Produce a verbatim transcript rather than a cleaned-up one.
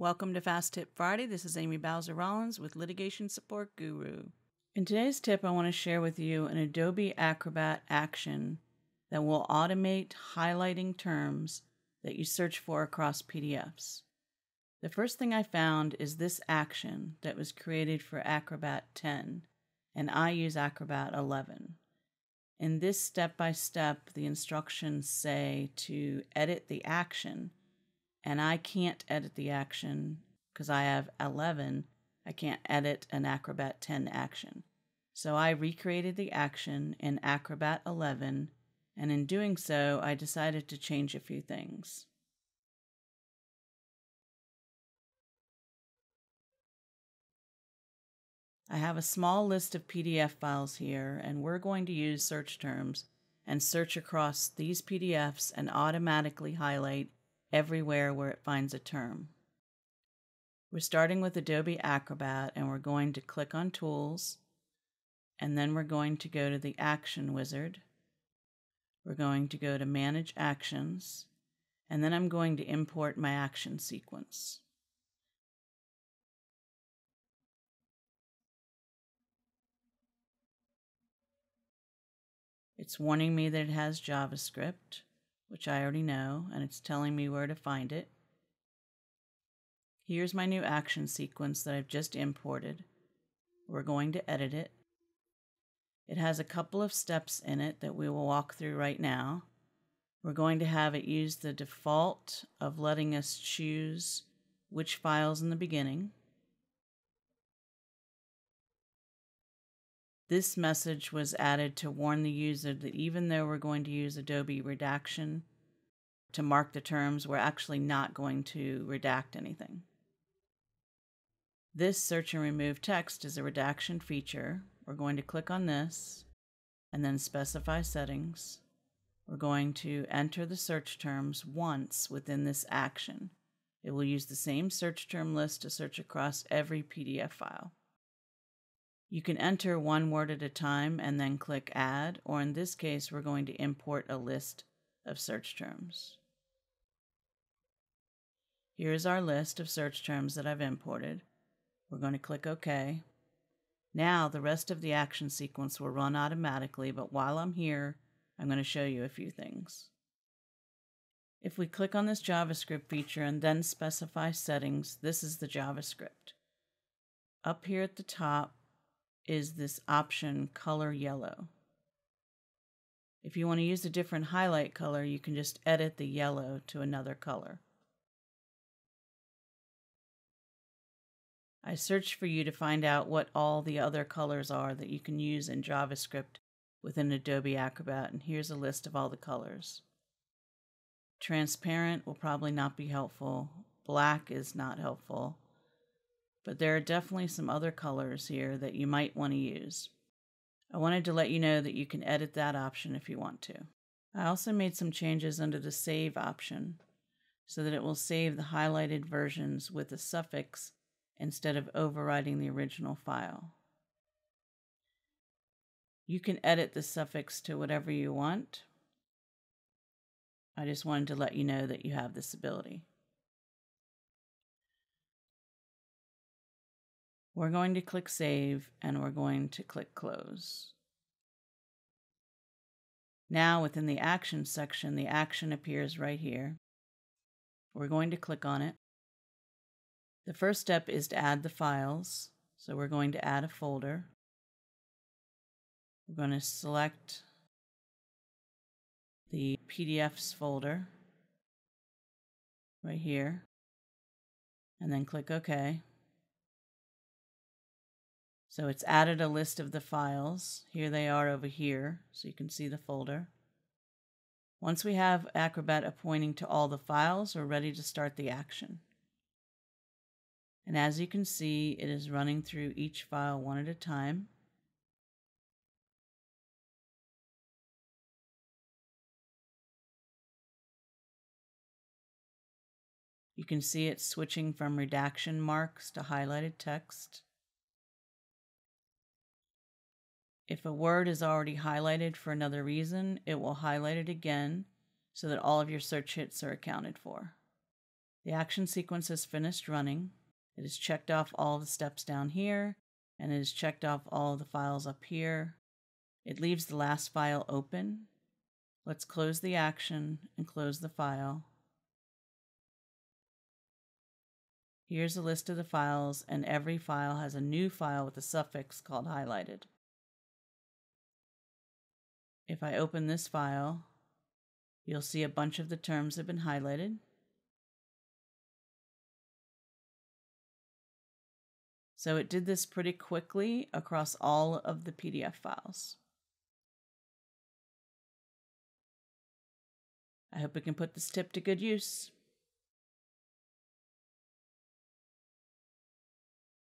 Welcome to Fast Tip Friday. This is Amy Bowser-Rollins with Litigation Support Guru. In today's tip, I want to share with you an Adobe Acrobat action that will automate highlighting terms that you search for across P D Fs. The first thing I found is this action that was created for Acrobat ten, and I use Acrobat eleven. In this step-by-step, the instructions say to edit the action, and I can't edit the action because I have eleven. I can't edit an Acrobat ten action. So I recreated the action in Acrobat eleven, and in doing so, I decided to change a few things. I have a small list of P D F files here, and we're going to use search terms and search across these P D Fs and automatically highlight everywhere where it finds a term. We're starting with Adobe Acrobat, and we're going to click on Tools, and then we're going to go to the Action Wizard. We're going to go to Manage Actions, and then I'm going to import my action sequence. It's warning me that it has JavaScript, which I already know, and it's telling me where to find it. Here's my new action sequence that I've just imported. We're going to edit it. It has a couple of steps in it that we will walk through right now. We're going to have it use the default of letting us choose which files in the beginning. This message was added to warn the user that even though we're going to use Adobe Redaction to mark the terms, we're actually not going to redact anything. This search and remove text is a redaction feature. We're going to click on this and then specify settings. We're going to enter the search terms once within this action. It will use the same search term list to search across every P D F file. You can enter one word at a time and then click Add, or in this case, we're going to import a list of search terms. Here is our list of search terms that I've imported. We're going to click OK. Now the rest of the action sequence will run automatically, but while I'm here, I'm going to show you a few things. If we click on this JavaScript feature and then specify settings, this is the JavaScript. Up here at the top is this option color yellow. If you want to use a different highlight color, you can just edit the yellow to another color. I searched for you to find out what all the other colors are that you can use in JavaScript within Adobe Acrobat, and here's a list of all the colors. Transparent will probably not be helpful. Black is not helpful. But there are definitely some other colors here that you might want to use. I wanted to let you know that you can edit that option if you want to. I also made some changes under the save option so that it will save the highlighted versions with a suffix instead of overwriting the original file. You can edit the suffix to whatever you want. I just wanted to let you know that you have this ability. We're going to click Save, and we're going to click Close. Now within the Action section, the action appears right here. We're going to click on it. The first step is to add the files, so we're going to add a folder. We're going to select the P D Fs folder right here, and then click OK. So it's added a list of the files. Here they are over here, so you can see the folder. Once we have Acrobat pointing to all the files, we're ready to start the action. And as you can see, it is running through each file one at a time. You can see it's switching from redaction marks to highlighted text. If a word is already highlighted for another reason, it will highlight it again so that all of your search hits are accounted for. The action sequence is finished running. It has checked off all the steps down here, and it has checked off all the files up here. It leaves the last file open. Let's close the action and close the file. Here's a list of the files, and every file has a new file with a suffix called highlighted. If I open this file, you'll see a bunch of the terms have been highlighted. So it did this pretty quickly across all of the P D F files. I hope we can put this tip to good use.